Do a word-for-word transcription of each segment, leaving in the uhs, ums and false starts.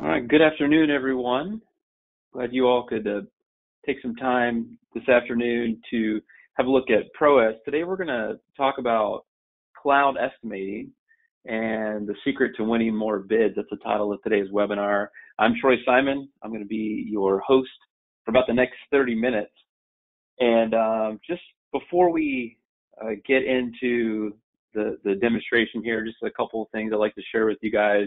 All right, good afternoon, everyone. Glad you all could uh, take some time this afternoon to have a look at ProEst. Today we're gonna talk about cloud estimating and the secret to winning more bids. That's the title of today's webinar. I'm Troy Simon. I'm gonna be your host for about the next thirty minutes. And um, just before we uh, get into the, the demonstration here, just a couple of things I'd like to share with you guys.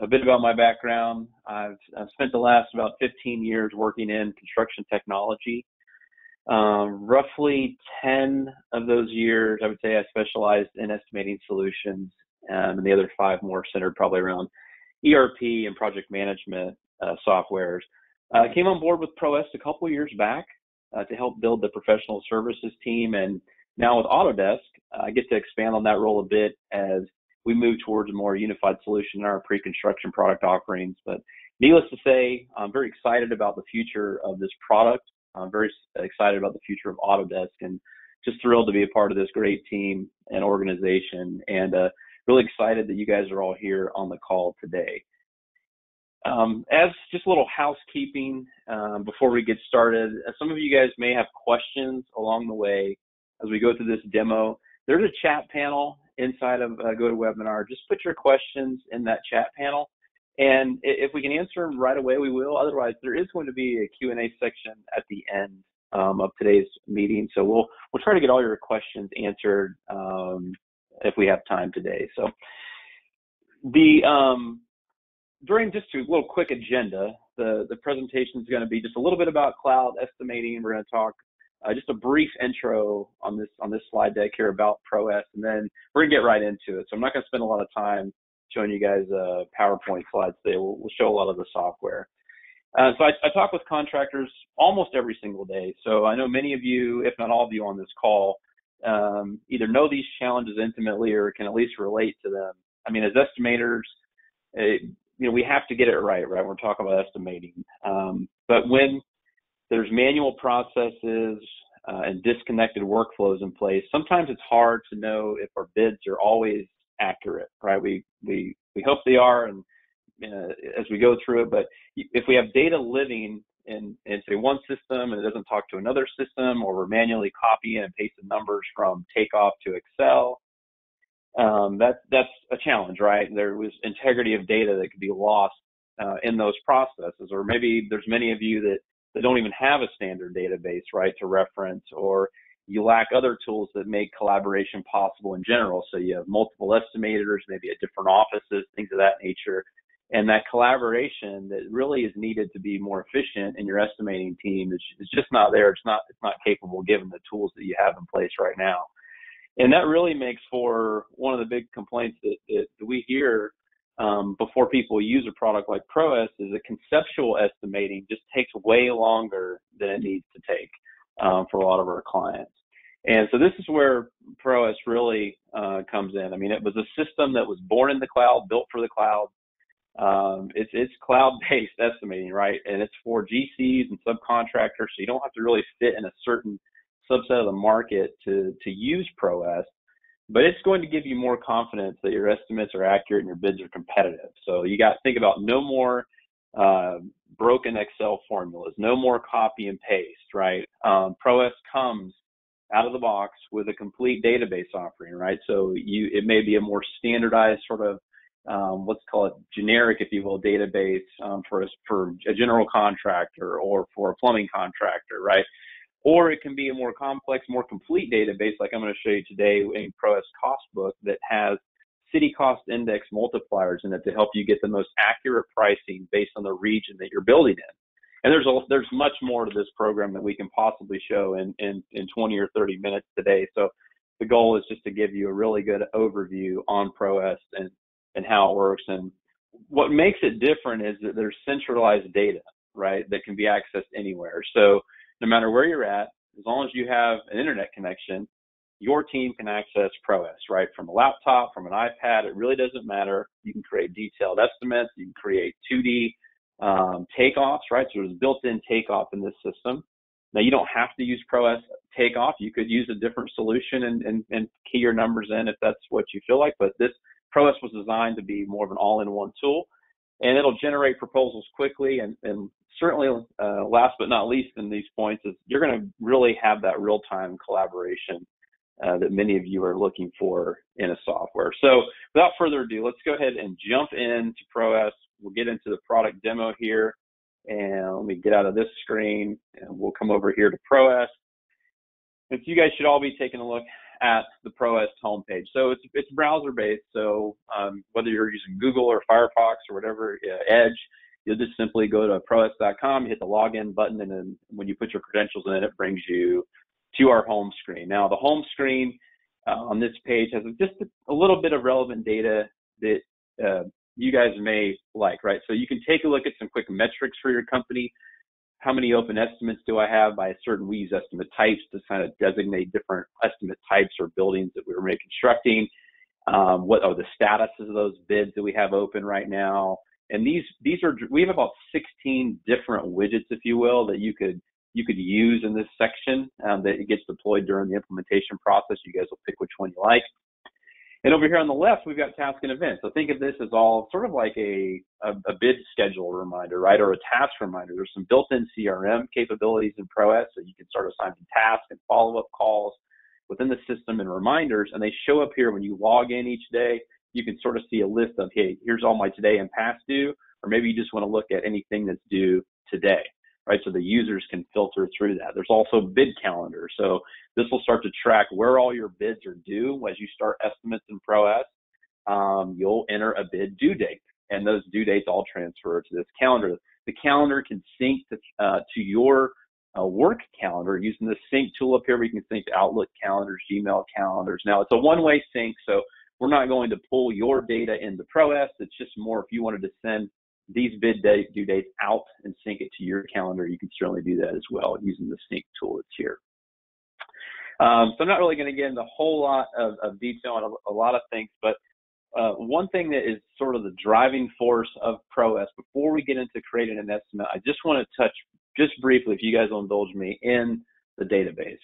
A bit about my background. I've, I've spent the last about fifteen years working in construction technology. Um, roughly ten of those years, I would say I specialized in estimating solutions, um, and the other five more centered probably around E R P and project management uh, softwares. I uh, came on board with ProEst a couple years back uh, to help build the professional services team, and now with Autodesk, I get to expand on that role a bit as we move towards a more unified solution in our pre-construction product offerings. But needless to say, I'm very excited about the future of this product. I'm very excited about the future of Autodesk and just thrilled to be a part of this great team and organization, and uh, really excited that you guys are all here on the call today. Um, as just a little housekeeping um, before we get started, some of you guys may have questions along the way as we go through this demo. There's a chat panel inside of uh, GoToWebinar. Just put your questions in that chat panel, and if we can answer them right away, we will. Otherwise, there is going to be a Q and A section at the end um, of today's meeting. So we'll we'll try to get all your questions answered um, if we have time today. So the um, during just a little quick agenda, the the presentation is going to be just a little bit about cloud estimating. We're going to talk. Uh, just a brief intro on this on this slide deck here about ProEst, and then we're gonna get right into it. So I'm not gonna spend a lot of time showing you guys uh, PowerPoint slides today. We'll, we'll show a lot of the software. Uh, so I, I talk with contractors almost every single day. So I know many of you, if not all of you on this call, um, either know these challenges intimately or can at least relate to them. I mean, as estimators, it, you know, we have to get it right, right? We're talking about estimating, um, but when there's manual processes uh, and disconnected workflows in place, sometimes it's hard to know if our bids are always accurate, right? We we we hope they are, and uh, as we go through it. But if we have data living in, in say one system and it doesn't talk to another system, or we're manually copying and pasting numbers from takeoff to Excel, um, that's that's a challenge, right? There was integrity of data that could be lost uh, in those processes, or maybe there's many of you that that don't even have a standard database, right, to reference, or you lack other tools that make collaboration possible in general. So you have multiple estimators, maybe at different offices, things of that nature. And that collaboration that really is needed to be more efficient in your estimating team is, is just not there. It's not, it's not capable given the tools that you have in place right now. And that really makes for one of the big complaints that, that we hear Um, before people use a product like ProEst is that conceptual estimating just takes way longer than it needs to take um, for a lot of our clients. And so this is where ProEst really uh, comes in. I mean, it was a system that was born in the cloud, built for the cloud. Um, it's it's cloud-based estimating, right? And it's for G Cs and subcontractors, so you don't have to really fit in a certain subset of the market to, to use ProEst. But it's going to give you more confidence that your estimates are accurate and your bids are competitive. So you got to think about no more uh, broken Excel formulas, no more copy and paste, right? Um, ProEst comes out of the box with a complete database offering, right? So you, it may be a more standardized sort of, um, let's call it generic, if you will, database um, for, a, for a general contractor or for a plumbing contractor, right? Or it can be a more complex, more complete database like I'm going to show you today in ProEst Cost Book that has city cost index multipliers in it to help you get the most accurate pricing based on the region that you're building in. And there's a, there's much more to this program that we can possibly show in, in, in twenty or thirty minutes today. So the goal is just to give you a really good overview on ProEst and, and how it works. And what makes it different is that there's centralized data, right, that can be accessed anywhere. So no matter where you're at, as long as you have an internet connection, your team can access ProEst, right? From a laptop, from an iPad, it really doesn't matter. You can create detailed estimates. You can create two D um, takeoffs, right? So there's built-in takeoff in this system. Now, you don't have to use ProEst takeoff. You could use a different solution and, and, and key your numbers in if that's what you feel like. But this ProEst was designed to be more of an all-in-one tool and it'll generate proposals quickly. And, and certainly, uh, last but not least in these points, is you're going to really have that real-time collaboration Uh, that many of you are looking for in a software. So without further ado, let's go ahead and jump into ProEst. We'll get into the product demo here, and let me get out of this screen, and we'll come over here to ProEst. And you guys should all be taking a look at the ProEst homepage. So it's, it's browser-based, so um, whether you're using Google or Firefox or whatever, uh, Edge, you'll just simply go to ProEst dot com, hit the login button, and then when you put your credentials in, it brings you to our home screen. Now, the home screen uh, on this page has just a, a little bit of relevant data that uh, you guys may like, right? So you can take a look at some quick metrics for your company. How many open estimates do I have by a certain? We use estimate types to kind of designate different estimate types or buildings that we were reconstructing. Um, what are the statuses of those bids that we have open right now? And these these are, we have about sixteen different widgets, if you will, that you could you could use in this section um, that it gets deployed during the implementation process. You guys will pick which one you like. And over here on the left, we've got task and event. So think of this as all sort of like a, a, a bid schedule reminder, right? Or a task reminder. There's some built-in C R M capabilities in ProEst, so you can start assigning tasks and follow-up calls within the system and reminders. And they show up here when you log in each day. You can sort of see a list of, hey, here's all my today and past due, or maybe you just want to look at anything that's due today. Right, so the users can filter through that. There's also bid calendar. So this will start to track where all your bids are due. As you start estimates in ProEst, um, you'll enter a bid due date, and those due dates all transfer to this calendar. The calendar can sync to, uh, to your uh, work calendar using the sync tool up here. We can sync to Outlook calendars, Gmail calendars. Now, it's a one-way sync, so we're not going to pull your data into ProEst. It's just more if you wanted to send these bid date, due dates out and sync it to your calendar, you can certainly do that as well using the sync tool that's here. Um, so I'm not really going to get into a whole lot of, of detail on a, a lot of things, but uh, one thing that is sort of the driving force of ProEst, before we get into creating an estimate, I just want to touch just briefly, if you guys will indulge me, in the database.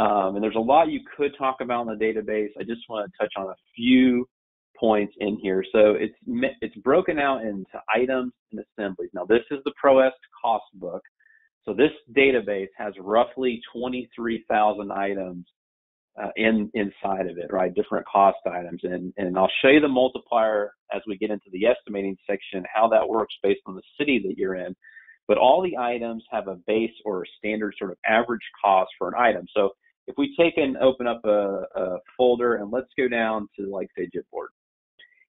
Um, and there's a lot you could talk about in the database. I just want to touch on a few points in here. So it's it's broken out into items and assemblies. Now, this is the ProEst cost book. So this database has roughly twenty-three thousand items uh, in inside of it, right? Different cost items. And, and I'll show you the multiplier as we get into the estimating section, how that works based on the city that you're in. But all the items have a base or a standard sort of average cost for an item. So if we take and open up a, a folder and let's go down to, like, say, Jetboard.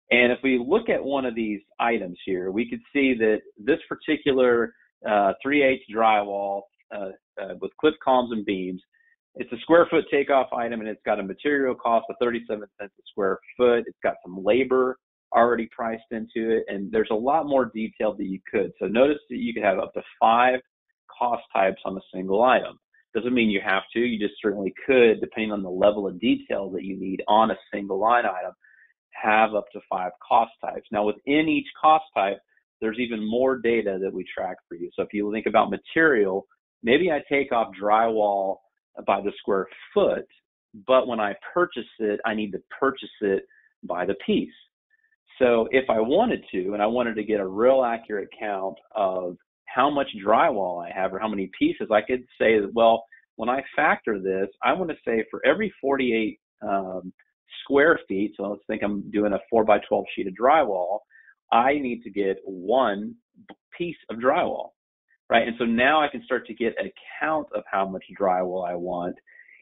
And if we look at one of these items here, we could see that this particular uh, three eighths drywall uh, uh, with clip columns and beams, it's a square foot takeoff item, and it's got a material cost of thirty-seven cents a square foot. It's got some labor already priced into it, and there's a lot more detail that you could. So notice that you could have up to five cost types on a single item. Doesn't mean you have to. You just certainly could, depending on the level of detail that you need on a single line item, have up to five cost types. Now, within each cost type, there's even more data that we track for you. So if you think about material, maybe I take off drywall by the square foot, but when I purchase it, I need to purchase it by the piece. So if I wanted to, and I wanted to get a real accurate count of how much drywall I have or how many pieces, I could say, well, when I factor this, I want to say for every forty-eight um, square feet, so let's think I'm doing a four by twelve sheet of drywall, I need to get one piece of drywall, right? And so now I can start to get a count of how much drywall I want,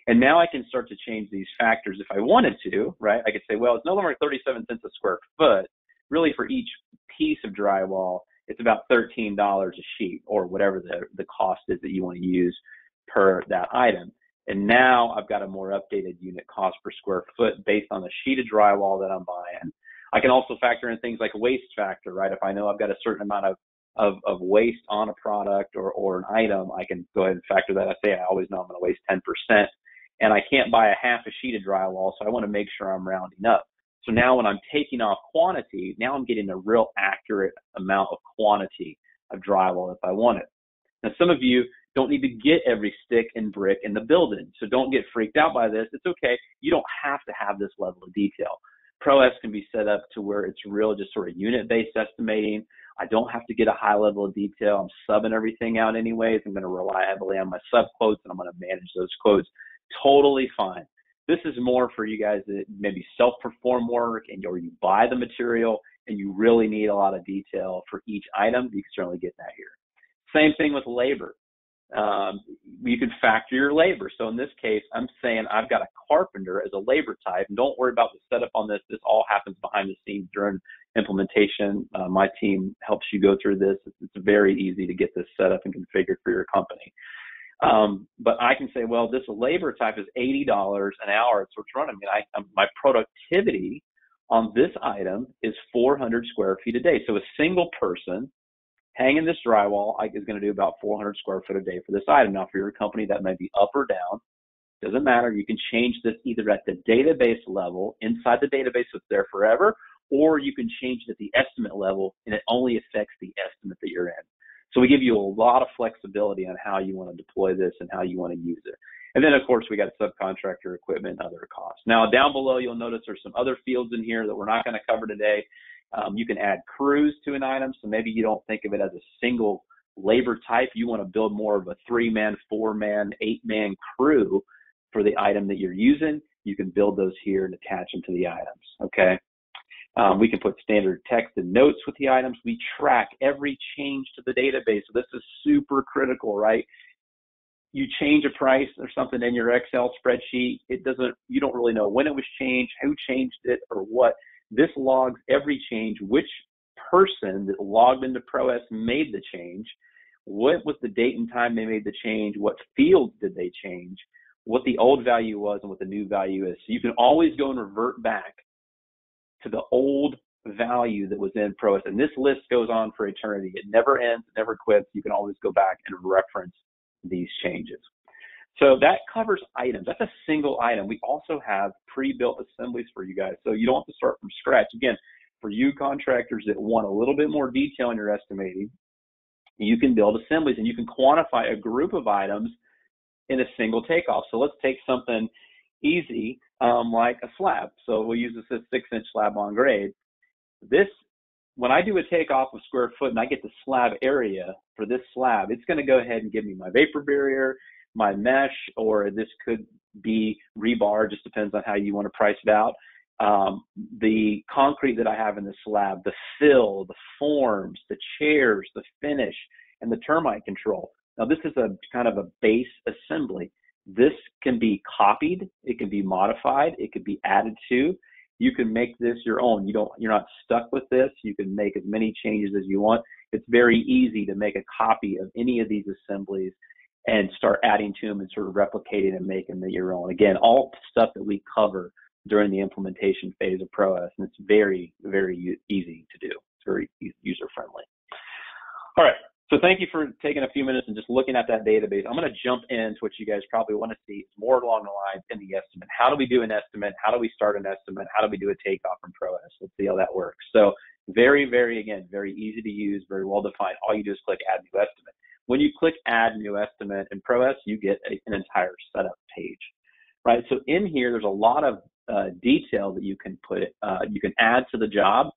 and now I can start to change these factors if I wanted to, right? I could say, well, it's no longer thirty-seven cents a square foot. Really, for each piece of drywall, it's about thirteen dollars a sheet, or whatever the, the cost is that you want to use per that item. And now I've got a more updated unit cost per square foot based on the sheet of drywall that I'm buying. I can also factor in things like waste factor, right? If I know I've got a certain amount of, of, of waste on a product or, or an item, I can go ahead and factor that. I say I always know I'm going to waste ten percent, and I can't buy a half a sheet of drywall, so I want to make sure I'm rounding up. So now when I'm taking off quantity, now I'm getting a real accurate amount of quantity of drywall if I want it. Now, some of you don't need to get every stick and brick in the building, so don't get freaked out by this. It's okay. You don't have to have this level of detail. ProEst can be set up to where it's real, just sort of unit-based estimating. I don't have to get a high level of detail. I'm subbing everything out anyways. I'm going to rely heavily on my sub quotes, and I'm going to manage those quotes. Totally fine. This is more for you guys that maybe self-perform work, and or you buy the material and you really need a lot of detail for each item. You can certainly get that here. Same thing with labor. Um, you can factor your labor. So in this case, I'm saying I've got a carpenter as a labor type. And don't worry about the setup on this. This all happens behind the scenes during implementation. Uh, my team helps you go through this. It's, it's very easy to get this set up and configured for your company. Um, but I can say, well, this labor type is eighty dollars an hour. It's what's running. I mean, I, my productivity on this item is four hundred square feet a day. So a single person hanging this drywall is going to do about four hundred square foot a day for this item. Now, for your company, that may be up or down. Doesn't matter. You can change this either at the database level, inside the database that's there forever, or you can change it at the estimate level, and it only affects the estimate that you're in. So we give you a lot of flexibility on how you want to deploy this and how you want to use it. And then, of course, we got subcontractor equipment and other costs. Now, down below, you'll notice there's some other fields in here that we're not going to cover today. Um, you can add crews to an item, so maybe you don't think of it as a single labor type. You want to build more of a three-man, four-man, eight-man crew for the item that you're using. You can build those here and attach them to the items, okay? Um, we can put standard text and notes with the items. We track every change to the database. So this is super critical, right? You change a price or something in your Excel spreadsheet, it doesn't, you don't really know when it was changed, who changed it, or what. This logs every change, which person that logged into ProEst made the change, what was the date and time they made the change, what fields did they change, what the old value was, and what the new value is. So you can always go and revert back to the old value that was in ProEst. And this list goes on for eternity. It never ends, it never quits. You can always go back and reference these changes. So that covers items. That's a single item. We also have pre-built assemblies for you guys. So you don't have to start from scratch. Again, for you contractors that want a little bit more detail in your estimating, you can build assemblies and you can quantify a group of items in a single takeoff. So let's take something easy um, like a slab. So we'll use this as six inch slab on grade. This, when I do a takeoff of square foot and I get the slab area for this slab, it's gonna go ahead and give me my vapor barrier, my mesh, or this could be rebar, just depends on how you want to price it out. Um, the concrete that I have in the slab, the fill, the forms, the chairs, the finish, and the termite control. Now this is a kind of a base assembly. This can be copied, it can be modified, it could be added to. You can make this your own. You don't, you're not stuck with this. You can make as many changes as you want. It's very easy to make a copy of any of these assemblies and start adding to them and sort of replicating and making them your own. Again, all stuff that we cover during the implementation phase of ProEst, and it's very, very easy to do. It's very user-friendly. All right, so thank you for taking a few minutes and just looking at that database. I'm gonna jump into what you guys probably wanna see more along the lines in the estimate. How do we do an estimate? How do we start an estimate? How do we do a takeoff from ProEst? Let's see how that works. So very, very, again, very easy to use, very well-defined. All you do is click Add New Estimate. When you click Add New Estimate in ProEst, you get a, an entire setup page, right? So in here, there's a lot of uh, detail that you can put, uh, you can add to the job,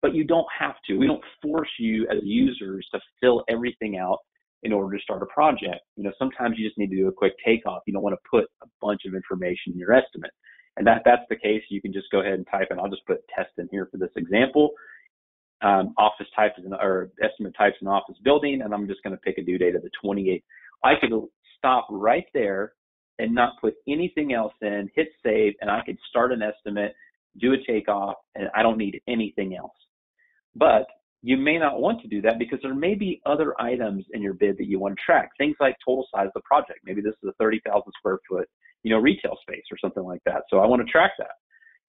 but you don't have to. We don't force you as users to fill everything out in order to start a project. You know, sometimes you just need to do a quick takeoff. You don't want to put a bunch of information in your estimate. And that, that's the case, you can just go ahead and type in, I'll just put test in here for this example. Um, office type is an, or estimate types an office building, and I'm just going to pick a due date of the twenty-eighth. I could stop right there and not put anything else in, hit save, and I could start an estimate, do a takeoff, and I don't need anything else. But you may not want to do that because there may be other items in your bid that you want to track, things like total size of the project. Maybe this is a thirty thousand square foot, you know, retail space or something like that. So I want to track that,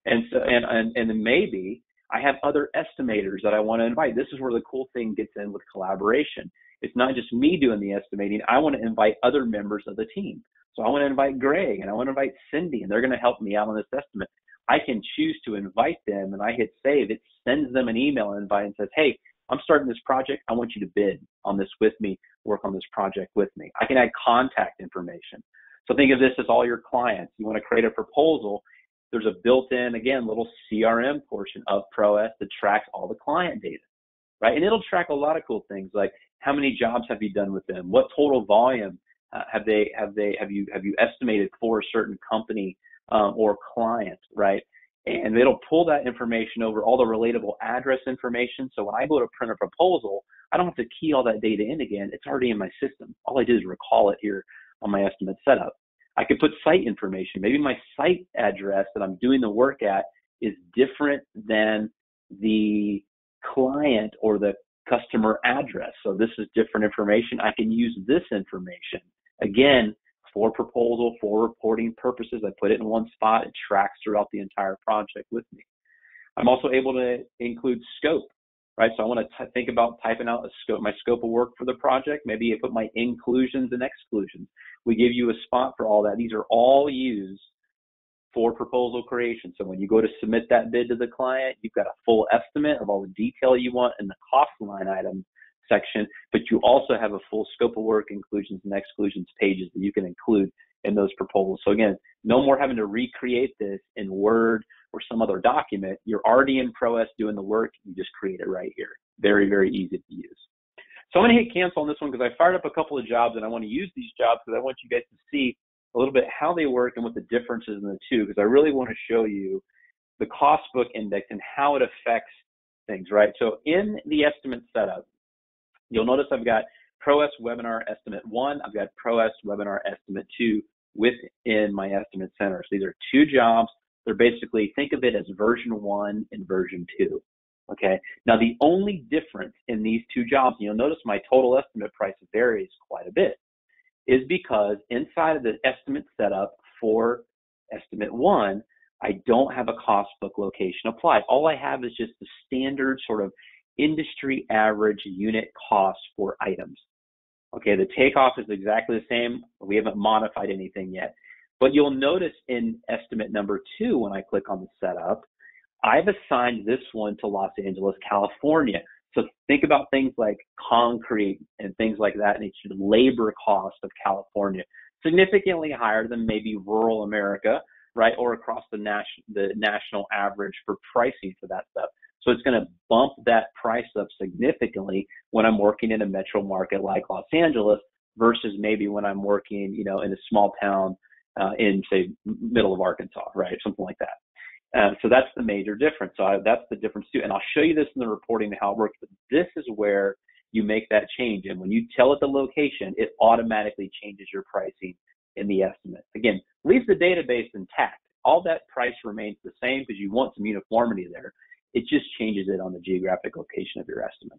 and so and and and then maybe I have other estimators that I want to invite. This is where the cool thing gets in with collaboration. It's not just me doing the estimating. I want to invite other members of the team. So I want to invite Greg and I want to invite Cindy, and they're going to help me out on this estimate. I can choose to invite them, and I hit save. It sends them an email and invite and says, hey, I'm starting this project. I want you to bid on this with me, work on this project with me. I can add contact information. So think of this as all your clients. You want to create a proposal. There's a built-in, again, little C R M portion of ProEst that tracks all the client data, right? And it'll track a lot of cool things like how many jobs have you done with them, what total volume uh, have they have they have you have you estimated for a certain company um, or client, right? And it'll pull that information over all the relatable address information. So when I go to print a proposal, I don't have to key all that data in again. It's already in my system. All I do is recall it here on my estimate setup. I could put site information. Maybe my site address that I'm doing the work at is different than the client or the customer address. So this is different information. I can use this information. Again, for proposal, for reporting purposes, I put it in one spot. It tracks throughout the entire project with me. I'm also able to include scope, right? So I want to think about typing out a scope, my scope of work for the project. Maybe I put my inclusions and exclusions. We give you a spot for all that. These are all used for proposal creation. So when you go to submit that bid to the client, you've got a full estimate of all the detail you want in the cost line item section, but you also have a full scope of work, inclusions and exclusions pages that you can include in those proposals. So again, no more having to recreate this in Word or some other document. You're already in ProEst doing the work. You just create it right here. Very, very easy to use. So I'm going to hit cancel on this one because I fired up a couple of jobs and I want to use these jobs because I want you guys to see a little bit how they work and what the difference is in the two, because I really want to show you the cost book index and how it affects things, right? So in the estimate setup, you'll notice I've got ProEst Webinar Estimate one. I've got ProEst Webinar Estimate two within my Estimate Center. So these are two jobs. They're basically, think of it as version one and version two, okay? Now, the only difference in these two jobs, and you'll notice my total estimate price varies quite a bit, is because inside of the estimate setup for Estimate one, I don't have a cost book location applied. All I have is just the standard sort of industry average unit cost for items. Okay, the takeoff is exactly the same. We haven't modified anything yet. But you'll notice in estimate number two, when I click on the setup, I've assigned this one to Los Angeles, California. So think about things like concrete and things like that, and it's the labor cost of California, significantly higher than maybe rural America, right, or across the, nation, the national average for pricing for that stuff. So it's going to bump that price up significantly when I'm working in a metro market like Los Angeles versus maybe when I'm working, you know, in a small town uh, in, say, middle of Arkansas, right, something like that. Uh, so that's the major difference. So I, that's the difference too. And I'll show you this in the reporting to how it works, but this is where you make that change. And when you tell it the location, it automatically changes your pricing in the estimate. Again, leaves the database intact. All that price remains the same because you want some uniformity there. It just changes it on the geographic location of your estimate.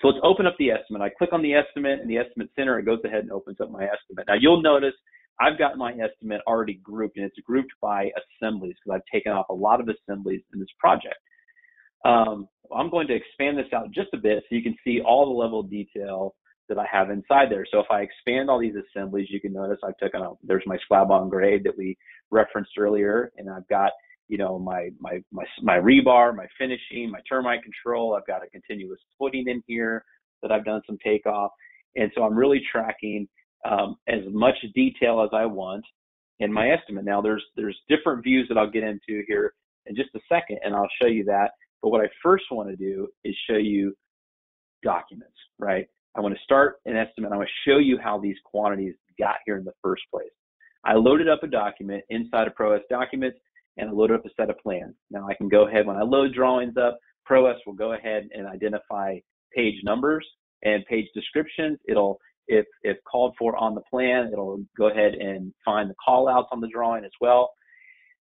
So let's open up the estimate. I click on the estimate in the estimate center. It goes ahead and opens up my estimate. Now you'll notice I've got my estimate already grouped, and it's grouped by assemblies because I've taken off a lot of assemblies in this project. Um, I'm going to expand this out just a bit so you can see all the level of detail that I have inside there. So if I expand all these assemblies, you can notice I've taken out, there's my slab on grade that we referenced earlier, and I've got you know, my, my, my, my rebar, my finishing, my termite control. I've got a continuous footing in here that I've done some takeoff. And so I'm really tracking um, as much detail as I want in my estimate. Now there's, there's different views that I'll get into here in just a second, and I'll show you that. But what I first want to do is show you documents, right? I want to start an estimate. I want to show you how these quantities got here in the first place. I loaded up a document inside of ProEst Documents, and I loaded up a set of plans. Now I can go ahead, when I load drawings up, ProEst will go ahead and identify page numbers and page descriptions. It'll, if, if called for on the plan, it'll go ahead and find the call outs on the drawing as well.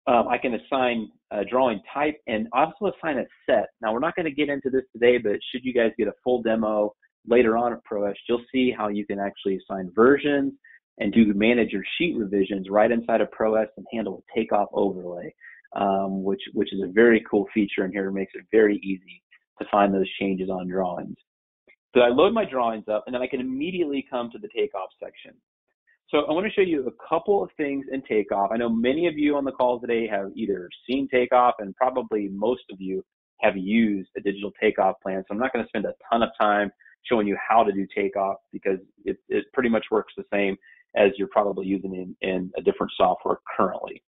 Um, I can assign a drawing type and also assign a set. Now we're not going to get into this today, but should you guys get a full demo later on at ProEst, you'll see how you can actually assign versions and do manage your sheet revisions right inside of ProEst and handle a takeoff overlay, um, which, which is a very cool feature in here. It makes it very easy to find those changes on drawings. So I load my drawings up, and then I can immediately come to the takeoff section. So I want to show you a couple of things in takeoff. I know many of you on the call today have either seen takeoff, and probably most of you have used a digital takeoff plan. So I'm not going to spend a ton of time showing you how to do takeoff because it, it pretty much works the same as you're probably using in, in a different software currently.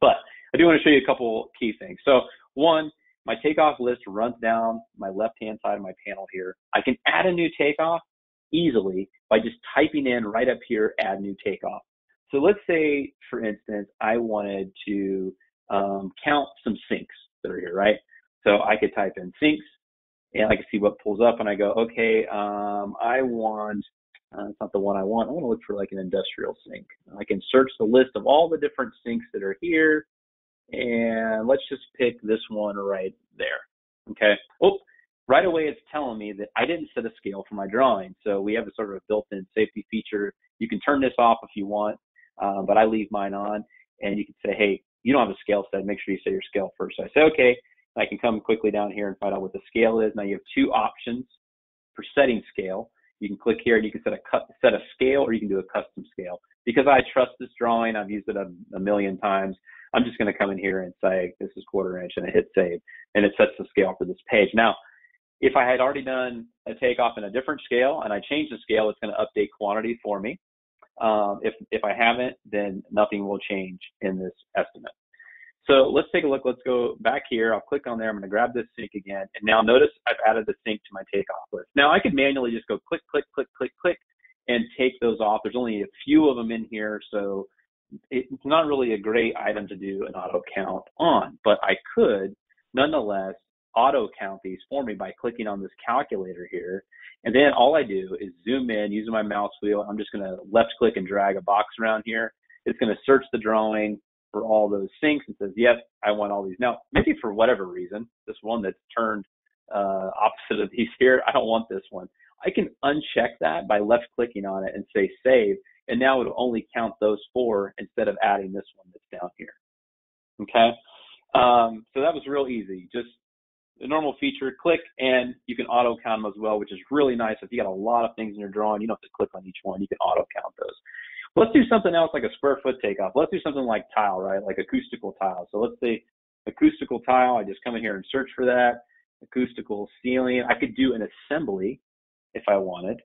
But I do want to show you a couple key things. So one, my takeoff list runs down my left-hand side of my panel here. I can add a new takeoff easily by just typing in right up here, add new takeoff. So let's say, for instance, I wanted to um, count some sinks that are here, right? So I could type in sinks, and I can see what pulls up, and I go, okay, um, I want, uh, it's not the one I want, I want to look for like an industrial sink. I can search the list of all the different sinks that are here, and let's just pick this one right there, okay? Oh, right away it's telling me that I didn't set a scale for my drawing, so we have a sort of a built-in safety feature. You can turn this off if you want, uh, but I leave mine on, and you can say, hey, you don't have a scale set, make sure you set your scale first. So I say, okay. I can come quickly down here and find out what the scale is. Now you have two options for setting scale. You can click here and you can set a cut, set a scale, or you can do a custom scale. Because I trust this drawing, I've used it a, a million times, I'm just gonna come in here and say, this is quarter inch, and I hit save. And it sets the scale for this page. Now, if I had already done a takeoff in a different scale and I change the scale, it's gonna update quantity for me. Um, if, if I haven't, then nothing will change in this estimate. So let's take a look. Let's go back here. I'll click on there. I'm going to grab this sink again. And now notice I've added the sink to my takeoff list. Now I could manually just go click, click, click, click, click, and take those off. There's only a few of them in here, so it's not really a great item to do an auto count on. But I could, nonetheless, auto count these for me by clicking on this calculator here. And then all I do is zoom in using my mouse wheel. I'm just going to left click and drag a box around here. It's going to search the drawing for all those sinks and says, yes, I want all these. Now, maybe for whatever reason, this one that's turned uh, opposite of these here, I don't want this one. I can uncheck that by left clicking on it and say save, and now it'll only count those four instead of adding this one that's down here, okay? Um, so that was real easy. Just a normal feature, click, and you can auto count them as well, which is really nice. If you got a lot of things in your drawing, you don't have to click on each one, you can auto count those. Let's do something else like a square foot takeoff. Let's do something like tile, right? Like acoustical tile. So let's say acoustical tile. I just come in here and search for that. Acoustical ceiling. I could do an assembly if I wanted,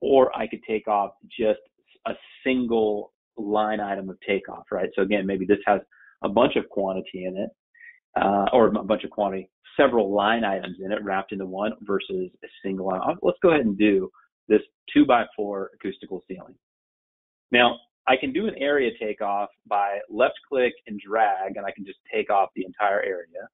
or I could take off just a single line item of takeoff, right? So again, maybe this has a bunch of quantity in it, uh, or a bunch of quantity, several line items in it wrapped into one versus a single line. Let's go ahead and do this two by four acoustical ceiling. Now, I can do an area takeoff by left click and drag, and I can just take off the entire area.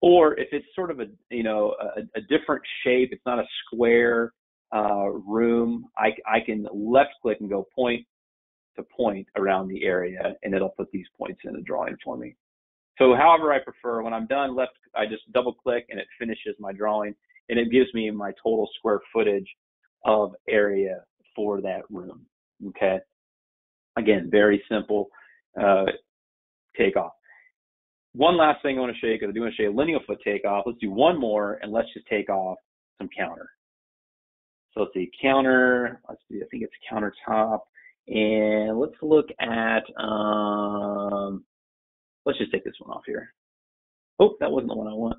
Or if it's sort of a, you know, a, a different shape, it's not a square uh, room, I, I can left click and go point to point around the area, and it'll put these points in the drawing for me. So however I prefer, when I'm done, left, I just double click and it finishes my drawing, and it gives me my total square footage of area for that room. Okay, again, very simple uh, takeoff. One last thing I want to show you, because I do want to show you a lineal foot takeoff. Let's do one more, and let's just take off some counter. So let's see, counter, let's see, I think it's countertop. And let's look at, um, let's just take this one off here. Oh, that wasn't the one I want.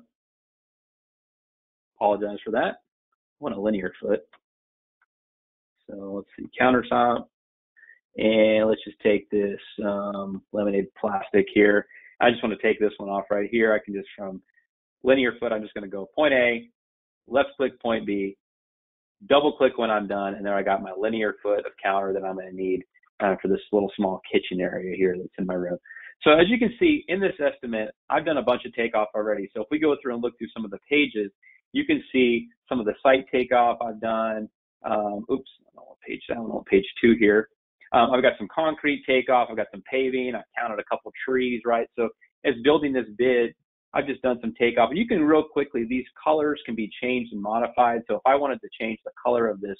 Apologize for that. I want a linear foot. So let's see, countertop, and let's just take this um, laminated plastic here. I just want to take this one off right here. I can just, from linear foot, I'm just going to go point A, left click point B, double click when I'm done, and there I got my linear foot of counter that I'm going to need uh, for this little small kitchen area here that's in my room. So as you can see in this estimate, I've done a bunch of takeoff already. So if we go through and look through some of the pages, you can see some of the site takeoff I've done. Um, oops, I don't want page, I don't want page two here. Um, I've got some concrete takeoff, I've got some paving, I've counted a couple trees, right? So as building this bid, I've just done some takeoff. And you can real quickly, these colors can be changed and modified. So if I wanted to change the color of this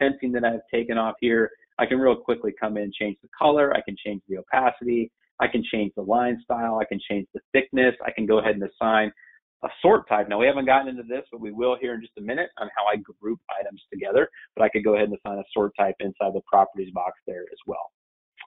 fencing that I've taken off here, I can real quickly come in and change the color, I can change the opacity, I can change the line style, I can change the thickness, I can go ahead and assign a sort type. Now, we haven't gotten into this, but we will here in just a minute on how I group items together, but I could go ahead and assign a sort type inside the properties box there as well.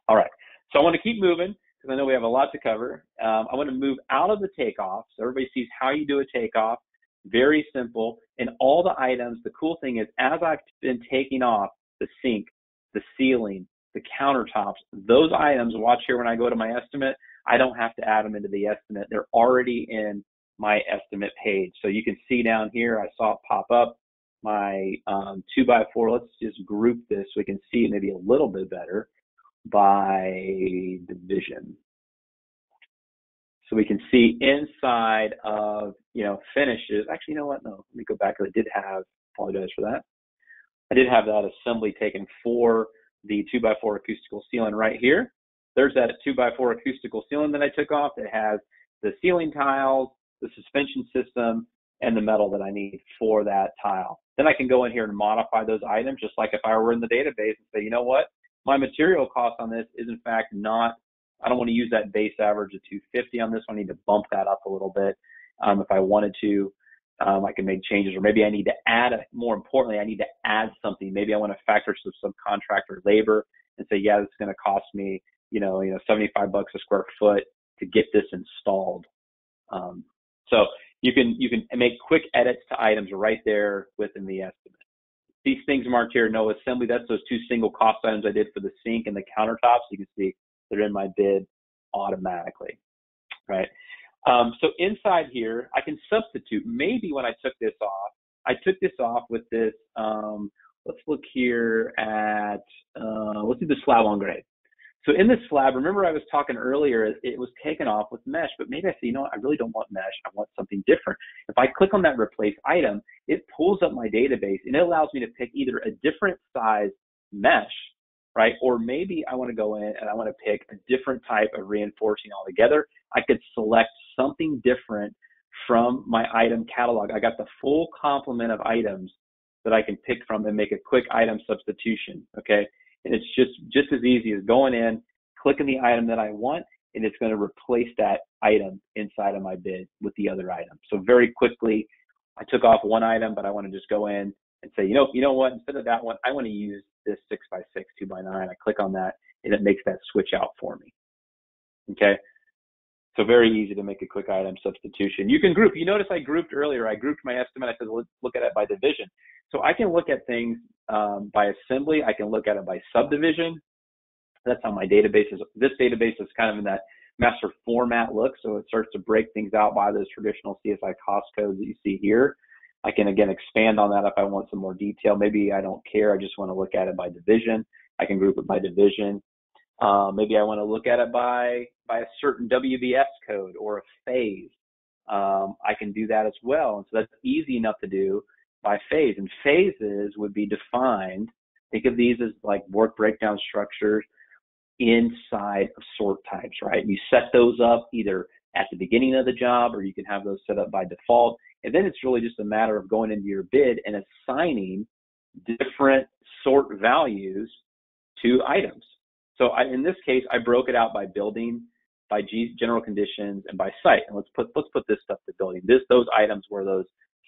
All right, so I want to keep moving because I know we have a lot to cover. Um, I want to move out of the takeoff so everybody sees how you do a takeoff, very simple, and all the items. The cool thing is, as I've been taking off the sink, the ceiling, the countertops, those items, watch here when I go to my estimate, I don't have to add them into the estimate. They're already in my estimate page. So you can see down here, I saw it pop up, my um, two by four. Let's just group this so we can see it maybe a little bit better by division. So we can see inside of, you know, finishes. Actually, you know what? No, let me go back. I did have, apologize for that. I did have that assembly taken for the two by four acoustical ceiling right here. There's that two by four acoustical ceiling that I took off that has the ceiling tiles, the suspension system, and the metal that I need for that tile. Then I can go in here and modify those items, just like if I were in the database and say, you know what, my material cost on this is in fact not, I don't want to use that base average of two fifty on this one. I need to bump that up a little bit. Um, if I wanted to, um, I can make changes, or maybe I need to add, a, more importantly, I need to add something. Maybe I want to factor some subcontractor labor and say, yeah, this is going to cost me, you know, you know, seventy-five bucks a square foot to get this installed. Um, so you can, you can make quick edits to items right there within the estimate. These things marked here, no assembly, that's those two single cost items I did for the sink and the countertops. You can see they're in my bid automatically, right? Um, so inside here, I can substitute. Maybe when I took this off, I took this off with this, um, let's look here at, uh, let's do the slab on grade. So in this slab, remember I was talking earlier, it was taken off with mesh, but maybe I say, you know what, I really don't want mesh, I want something different. If I click on that replace item, it pulls up my database and it allows me to pick either a different size mesh, right? Or maybe I want to go in and I want to pick a different type of reinforcing altogether. I could select something different from my item catalog. I got the full complement of items that I can pick from and make a quick item substitution, okay? And it's just, just as easy as going in, clicking the item that I want, and it's going to replace that item inside of my bid with the other item. So very quickly, I took off one item, but I want to just go in and say, you know, you know what, instead of that one, I want to use this six by six, two by nine. I click on that, and it makes that switch out for me. Okay. So very easy to make a quick item substitution. You can group. You notice I grouped earlier. I grouped my estimate. I said, let's look at it by division. So I can look at things um, by assembly. I can look at it by subdivision. That's how my database is. This database is kind of in that master format look. So it starts to break things out by those traditional C S I cost codes that you see here. I can, again, expand on that if I want some more detail. Maybe I don't care. I just want to look at it by division. I can group it by division. Uh, maybe I want to look at it by, by a certain W B S code or a phase. Um, I can do that as well. And so that's easy enough to do by phase. And phases would be defined. Think of these as like work breakdown structures inside of sort types, right? You set those up either at the beginning of the job, or you can have those set up by default. And then it's really just a matter of going into your bid and assigning different sort values to items. So I, in this case, I broke it out by building, by general conditions, and by site. And let's put let's put this stuff to building. This those items were those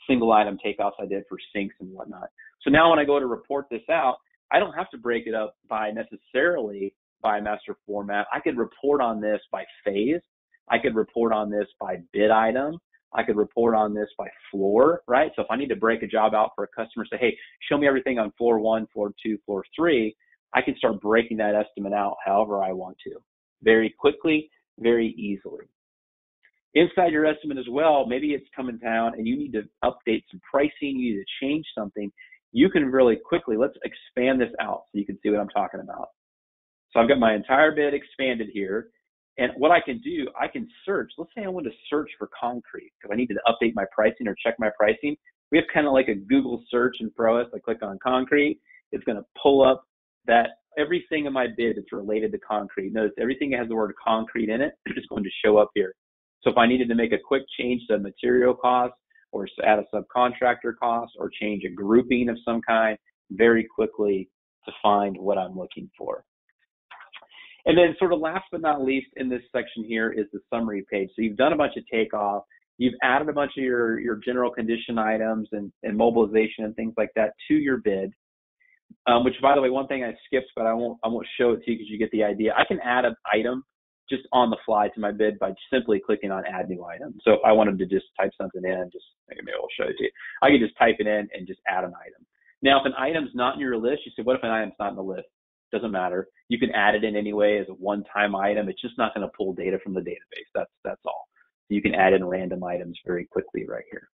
single item takeoffs I did for sinks and whatnot. So now when I go to report this out, I don't have to break it up by necessarily by master format. I could report on this by phase. I could report on this by bid item. I could report on this by floor, right? So if I need to break a job out for a customer, say, hey, show me everything on floor one, floor two, floor three, I can start breaking that estimate out however I want to, very quickly, very easily. Inside your estimate as well, maybe it's coming down and you need to update some pricing, you need to change something. You can really quickly, let's expand this out so you can see what I'm talking about. So I've got my entire bid expanded here. And what I can do, I can search. Let's say I want to search for concrete because I need to update my pricing or check my pricing. We have kind of like a Google search in ProEst. I click on concrete. It's going to pull up that everything in my bid that's related to concrete. Notice everything that has the word concrete in it is going to show up here. So if I needed to make a quick change to material cost or add a subcontractor cost or change a grouping of some kind, very quickly to find what I'm looking for. And then sort of last but not least in this section here is the summary page. So you've done a bunch of takeoff, you've added a bunch of your, your general condition items and, and mobilization and things like that to your bid, um, which by the way, one thing I skipped, but I won't, I won't show it to you because you get the idea. I can add an item just on the fly to my bid by simply clicking on add new item. So if I wanted to just type something in, just maybe I'll show it to you. I can just type it in and just add an item. Now, if an item's not in your list, you say, what if an item's not in the list? doesn't matter. You can add it in anyway as a one-time item. It's just not going to pull data from the database. That's that's all. So you can add in random items very quickly right here.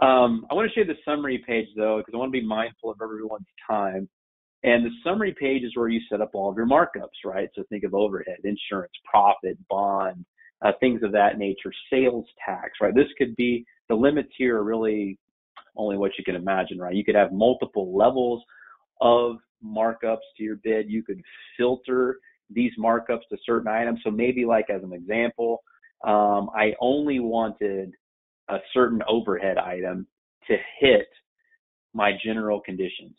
Um, I want to share the summary page though, because I want to be mindful of everyone's time. And the summary page is where you set up all of your markups, right? So think of overhead, insurance, profit, bond, uh, things of that nature, sales tax, right? This could be, the limits here are really only what you can imagine, right? You could have multiple levels of markups to your bid. You could filter these markups to certain items. So maybe like as an example, um, I only wanted a certain overhead item to hit my general conditions.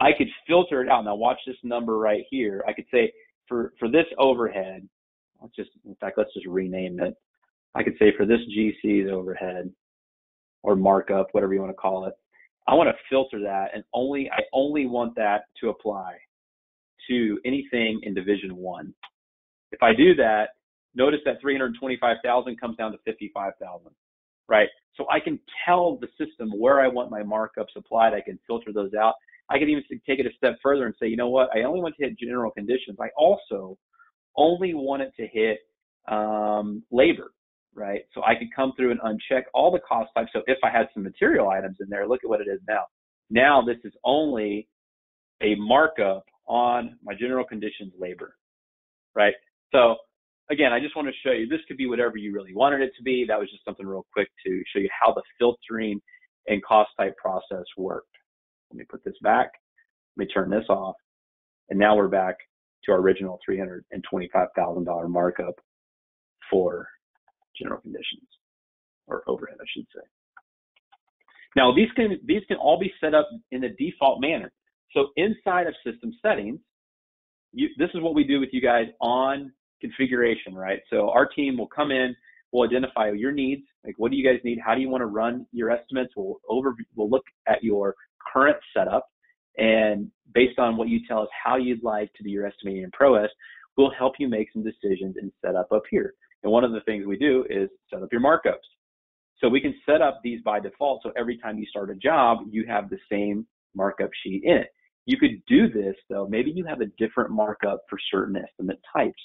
I could filter it out. Now watch this number right here. I could say for, for this overhead, let's just, in fact, let's just rename it. I could say for this G C's overhead or markup, whatever you want to call it, I want to filter that and only, I only want that to apply to anything in division one. If I do that, notice that three hundred twenty-five thousand comes down to fifty-five thousand, right? So I can tell the system where I want my markups applied. I can filter those out. I can even take it a step further and say, you know what? I only want to hit general conditions. I also only want it to hit um, labor, right? So I could come through and uncheck all the cost types. So if I had some material items in there, look at what it is now. Now this is only a markup on my general conditions labor, right? So again, I just want to show you, this could be whatever you really wanted it to be. That was just something real quick to show you how the filtering and cost type process worked. Let me put this back. Let me turn this off. And now we're back to our original three hundred twenty-five thousand dollar markup for general conditions, or overhead, I should say. Now these can, these can all be set up in the default manner. So inside of system settings, you, this is what we do with you guys on configuration, right? So our team will come in, we'll identify your needs, like what do you guys need? How do you want to run your estimates? We'll, over, we'll look at your current setup, and based on what you tell us how you'd like to do your estimating in ProEst, we'll help you make some decisions and set up up here. And one of the things we do is set up your markups. So we can set up these by default. So every time you start a job, you have the same markup sheet in it. You could do this though. Maybe you have a different markup for certain estimate types.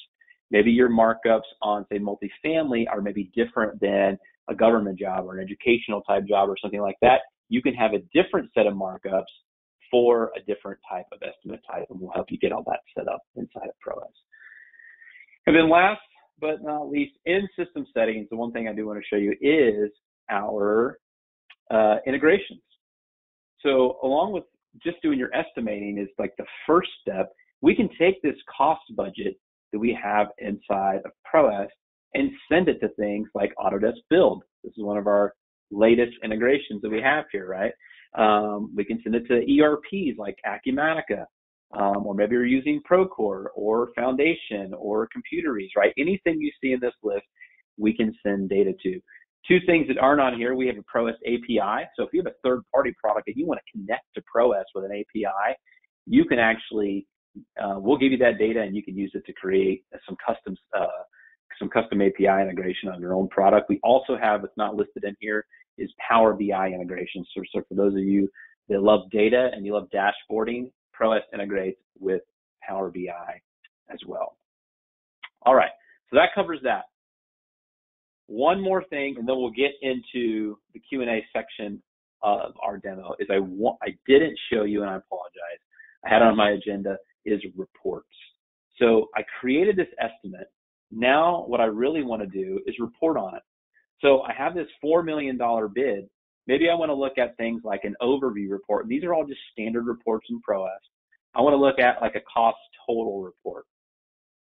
Maybe your markups on, say, multifamily are maybe different than a government job or an educational type job or something like that. You can have a different set of markups for a different type of estimate type, and we'll help you get all that set up inside of ProEst. And then last but not least, in system settings, the one thing I do want to show you is our uh, integrations. So along with just doing your estimating is like the first step, we can take this cost budget that we have inside of ProEst and send it to things like Autodesk Build. This is one of our latest integrations that we have here, right? Um, we can send it to E R Ps like Acumatica, um, or maybe you're using Procore or Foundation or Computeries, right? Anything you see in this list, we can send data to. Two things that aren't on here, we have a ProEst A P I. So if you have a third-party product and you want to connect to ProEst with an A P I, you can actually, uh, we'll give you that data and you can use it to create some custom, uh, some custom A P I integration on your own product. We also have, it's not listed in here, is Power B I integration. So, so for those of you that love data and you love dashboarding, ProEst integrates with Power B I as well. All right, so that covers that. One more thing, and then we'll get into the Q and A section of our demo, is I, want, I didn't show you, and I apologize, I had on my agenda, is reports. So I created this estimate. Now what I really want to do is report on it. So I have this four million dollar bid. Maybe I want to look at things like an overview report. These are all just standard reports in ProEst. I want to look at like a cost total report,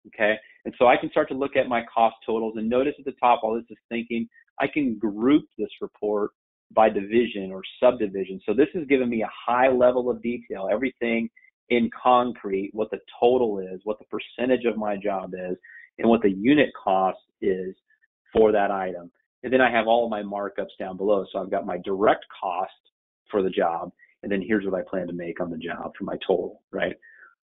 okay? And so I can start to look at my cost totals, and notice at the top, all this is thinking, I can group this report by division or subdivision. So this is giving me a high level of detail, everything in concrete, what the total is, what the percentage of my job is, and what the unit cost is for that item. And then I have all of my markups down below. So I've got my direct cost for the job, and then here's what I plan to make on the job for my total, right?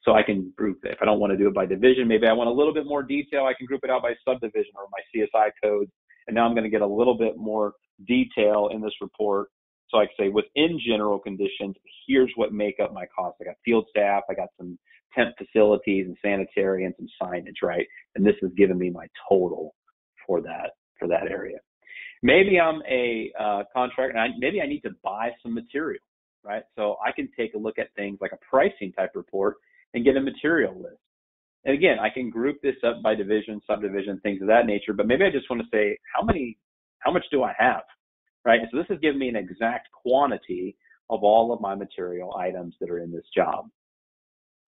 So I can group it. If I don't want to do it by division, maybe I want a little bit more detail, I can group it out by subdivision or my C S I codes. And now I'm going to get a little bit more detail in this report. So I can say within general conditions, here's what make up my cost. I got field staff, I got some temp facilities and sanitary and some signage, right? And this has given me my total for that, for that area. Maybe I'm a uh, contractor, and I, maybe I need to buy some material, right? So I can take a look at things like a pricing type report and get a material list. And again, I can group this up by division, subdivision, things of that nature, but maybe I just want to say, how many, how much do I have, right? And so this has given me an exact quantity of all of my material items that are in this job,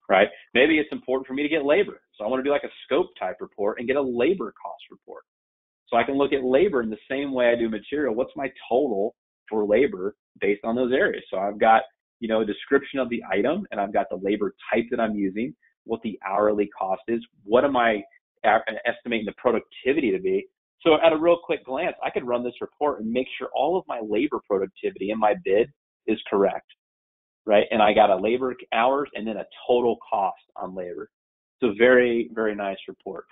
right? Maybe it's important for me to get labor. So I want to do like a scope type report and get a labor cost report. So I can look at labor in the same way I do material. What's my total for labor based on those areas? So I've got, you know, a description of the item, and I've got the labor type that I'm using, what the hourly cost is, what am I estimating the productivity to be. So at a real quick glance, I could run this report and make sure all of my labor productivity in my bid is correct, right? And I got a labor hours and then a total cost on labor. So very, very nice report.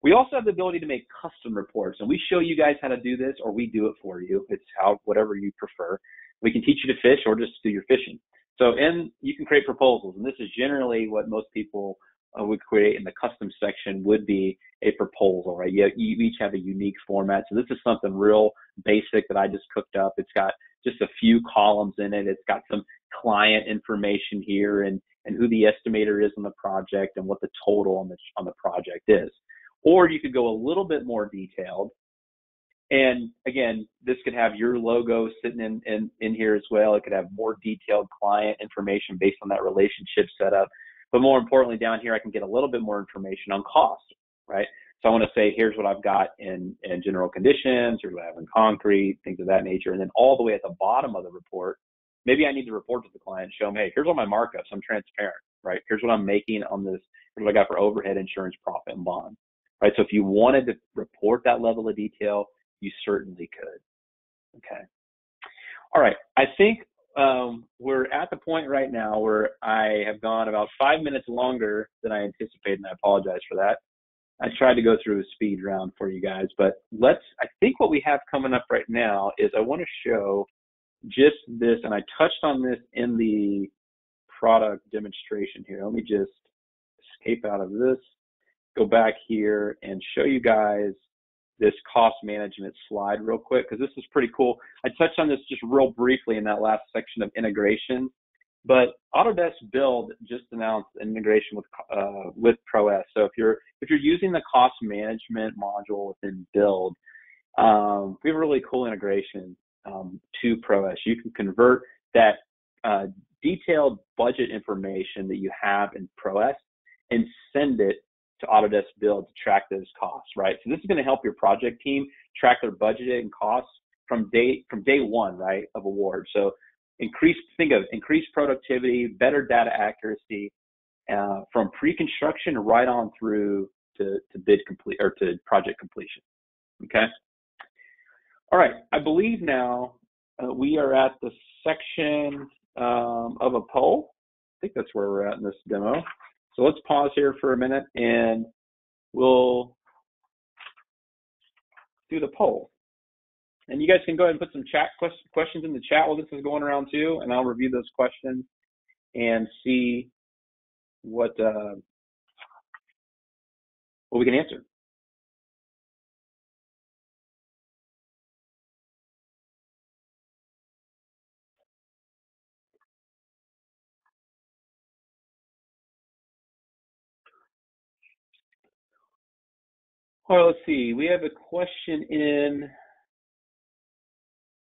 We also have the ability to make custom reports, and we show you guys how to do this, or we do it for you. It's how, whatever you prefer. We can teach you to fish or just do your fishing. So in, you can create proposals, and this is generally what most people uh, would create in the custom section would be a proposal, right? You, have, you each have a unique format. So this is something real basic that I just cooked up. It's got just a few columns in it. It's got some client information here and, and who the estimator is on the project and what the total on the, on the project is. Or you could go a little bit more detailed. And again, this could have your logo sitting in, in, in here as well. It could have more detailed client information based on that relationship setup. But more importantly, down here, I can get a little bit more information on cost, right? So I want to say, here's what I've got in, in general conditions, here's what I have in concrete, things of that nature. And then all the way at the bottom of the report, maybe I need to report to the client, show them, hey, here's all my markups. I'm transparent, right? Here's what I'm making on this. Here's what I got for overhead, insurance, profit, and bond. Right, so if you wanted to report that level of detail, you certainly could. Okay. All right. I think um, we're at the point right now where I have gone about five minutes longer than I anticipated, and I apologize for that. I tried to go through a speed round for you guys, but let's. I think what we have coming up right now is I want to show just this, and I touched on this in the product demonstration here. Let me just escape out of this. Go back here and show you guys this cost management slide real quick, because this is pretty cool. I touched on this just real briefly in that last section of integration, but Autodesk Build just announced an integration with uh, with ProEst. So if you're if you're using the cost management module within Build, um, we have a really cool integration um, to ProEst. You can convert that uh, detailed budget information that you have in ProEst and send it to Autodesk Build to track those costs, right? So this is going to help your project team track their budget and costs from day from day one, right, of award. So increase, think of increased productivity, better data accuracy uh, from pre-construction right on through to, to bid complete or to project completion. Okay. All right. I believe now uh, we are at the section um, of a poll. I think that's where we're at in this demo. So let's pause here for a minute and we'll do the poll. And you guys can go ahead and put some chat quest questions in the chat while this is going around too, and I'll review those questions and see what, uh, what we can answer. All right, let's see, we have a question in,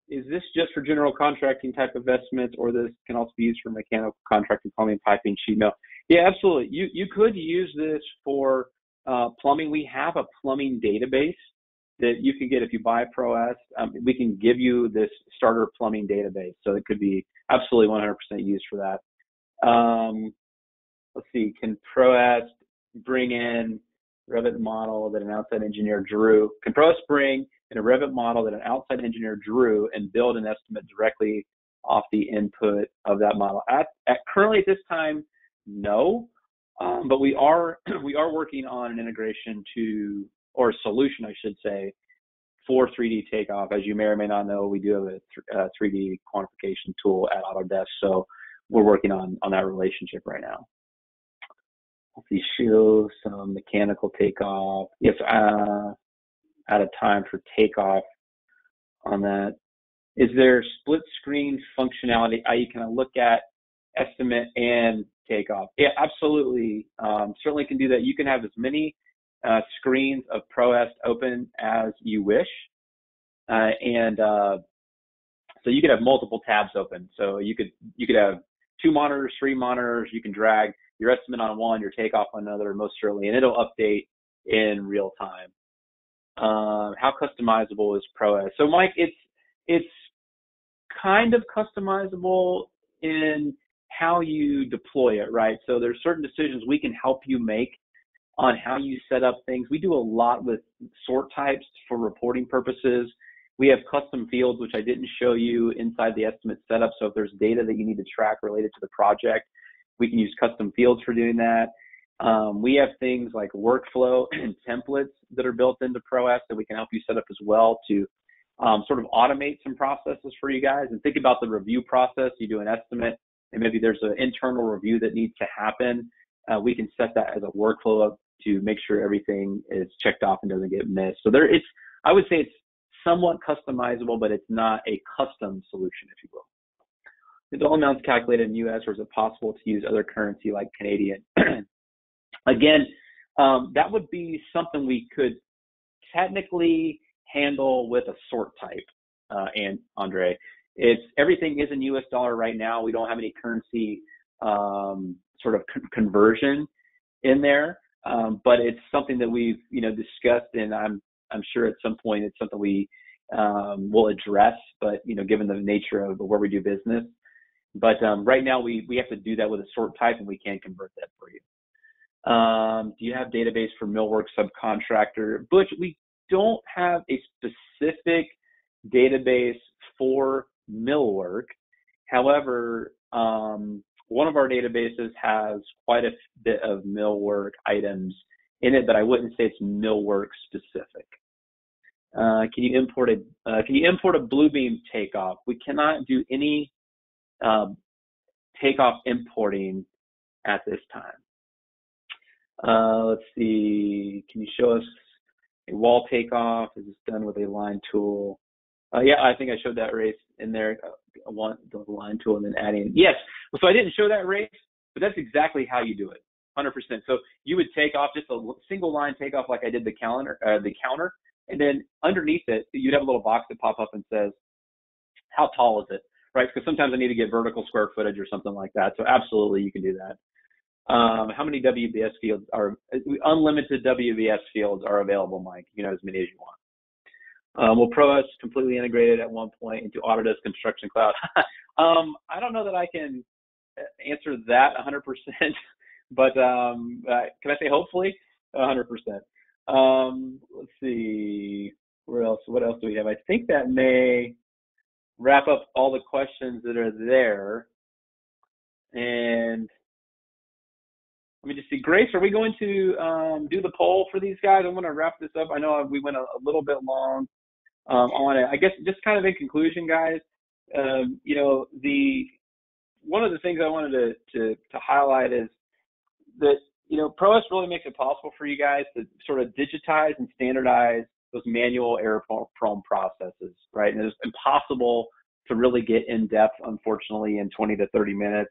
is this just for general contracting type investments, or this can also be used for mechanical contracting, plumbing, piping, sheet metal? Yeah, absolutely. You, you could use this for uh, plumbing. We have a plumbing database that you can get if you buy ProEst. Um, we can give you this starter plumbing database. So it could be absolutely one hundred percent used for that. Um, let's see, can ProEst bring in Revit model that an outside engineer drew? Can ProEst bring in a Revit model that an outside engineer drew and build an estimate directly off the input of that model? At, at currently at this time, no, um, but we are we are working on an integration to, or a solution, I should say, for three D takeoff. As you may or may not know, we do have a, a three D quantification tool at Autodesk, so we're working on on that relationship right now. I'll see show some mechanical takeoff. If uh, out of time for takeoff on that, is there split screen functionality? I, you can look at estimate and takeoff. Yeah, absolutely. Um, certainly can do that. You can have as many uh, screens of ProEst open as you wish, uh, and uh, so you could have multiple tabs open. So you could you could have two monitors, three monitors. You can drag your estimate on one, your takeoff on another, most certainly, and it'll update in real time. Uh, how customizable is ProEst? So, Mike, it's it's kind of customizable in how you deploy it, right? So there's certain decisions we can help you make on how you set up things. We do a lot with sort types for reporting purposes. We have custom fields, which I didn't show you inside the estimate setup. So if there's data that you need to track related to the project, we can use custom fields for doing that. Um, we have things like workflow and templates that are built into ProEst that we can help you set up as well to um, sort of automate some processes for you guys. And think about the review process. You do an estimate, and maybe there's an internal review that needs to happen. Uh, we can set that as a workflow up to make sure everything is checked off and doesn't get missed. So there, it's I would say it's somewhat customizable, but it's not a custom solution, if you will. The dollar amount's calculated in U S, or is it possible to use other currency like Canadian? Again, um, that would be something we could technically handle with a sort type, uh, and Andre. It's everything is in U S dollar right now. We don't have any currency um, sort of con conversion in there, um, but it's something that we've you know discussed, and I'm I'm sure at some point it's something we um, will address. But you know, given the nature of where we do business, but um, right now we we have to do that with a sort type, and we can't convert that for you. Um, do you have database for millwork subcontractor? Butch, we don't have a specific database for millwork. However, um, one of our databases has quite a bit of millwork items in it, but I wouldn't say it's millwork specific. Uh, can you import a uh, Can you import a Bluebeam takeoff? We cannot do any um, takeoff importing at this time. Uh, let's see, can you show us a wall takeoff? Is this done with a line tool? Uh, yeah, I think I showed that race in there, uh, one, the line tool and then adding. Yes, so I didn't show that race, but that's exactly how you do it, one hundred percent. So you would take off just a single line takeoff like I did the calendar, uh, the counter, and then underneath it, you'd have a little box that pop up and says, how tall is it, right? Because sometimes I need to get vertical square footage or something like that. So absolutely, you can do that. Um, how many W B S fields are, unlimited W B S fields are available, Mike, you know, as many as you want. Um, will ProEst completely integrated at one point into Autodesk Construction Cloud? um, I don't know that I can answer that one hundred percent, but um, uh, can I say hopefully? one hundred percent. Um, let's see, where else, what else do we have? I think that may wrap up all the questions that are there. And let me just see. Grace, are we going to um, do the poll for these guys? I want to wrap this up. I know we went a, a little bit long um, on it. I guess just kind of in conclusion, guys, um, you know, the one of the things I wanted to, to, to highlight is that, you know, ProEst really makes it possible for you guys to sort of digitize and standardize those manual error-prone processes, right? And it's impossible to really get in-depth, unfortunately, in twenty to thirty minutes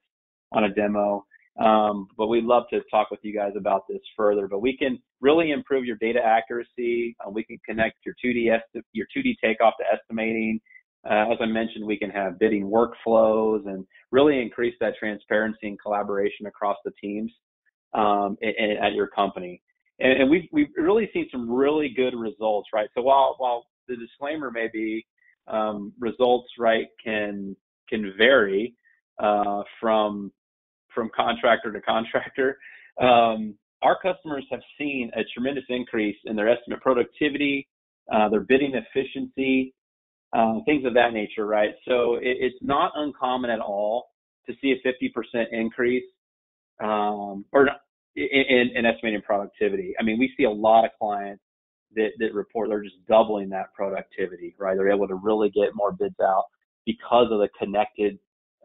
on a demo. Um, but we'd love to talk with you guys about this further, but we can really improve your data accuracy. Uh, we can connect your two D, est your two D takeoff to estimating. Uh, as I mentioned, we can have bidding workflows and really increase that transparency and collaboration across the teams um, and, and at your company. And, and we've, we've really seen some really good results, right? So while, while the disclaimer may be um, results, right, can, can vary uh, from from contractor to contractor, um, our customers have seen a tremendous increase in their estimate productivity, uh, their bidding efficiency, uh, things of that nature, right? So it, it's not uncommon at all to see a fifty percent increase um, or in, in, in estimating productivity. I mean, we see a lot of clients that, that report they're just doubling that productivity, right? They're able to really get more bids out because of the connected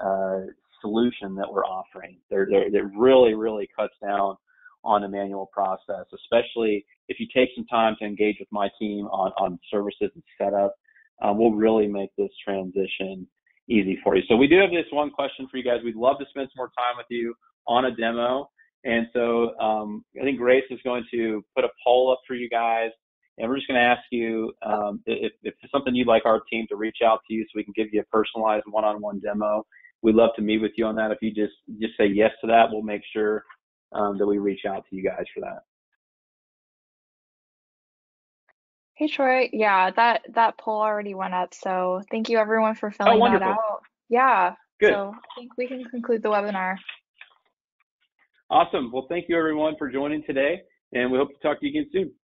uh, solution that we're offering. They're, they're, it really, really cuts down on a manual process, especially if you take some time to engage with my team on, on services and setup. Um, we'll really make this transition easy for you. So we do have this one question for you guys. We'd love to spend some more time with you on a demo. And so um, I think Grace is going to put a poll up for you guys. And we're just going to ask you um, if, if it's something you'd like our team to reach out to you so we can give you a personalized one-on-one demo. We'd love to meet with you on that. If you just, just say yes to that, we'll make sure um, that we reach out to you guys for that. Hey, Troy. Yeah, that, that poll already went up. So thank you, everyone, for filling oh, that out. Yeah. Good. So I think we can conclude the webinar. Awesome. Well, thank you, everyone, for joining today. And we hope to talk to you again soon.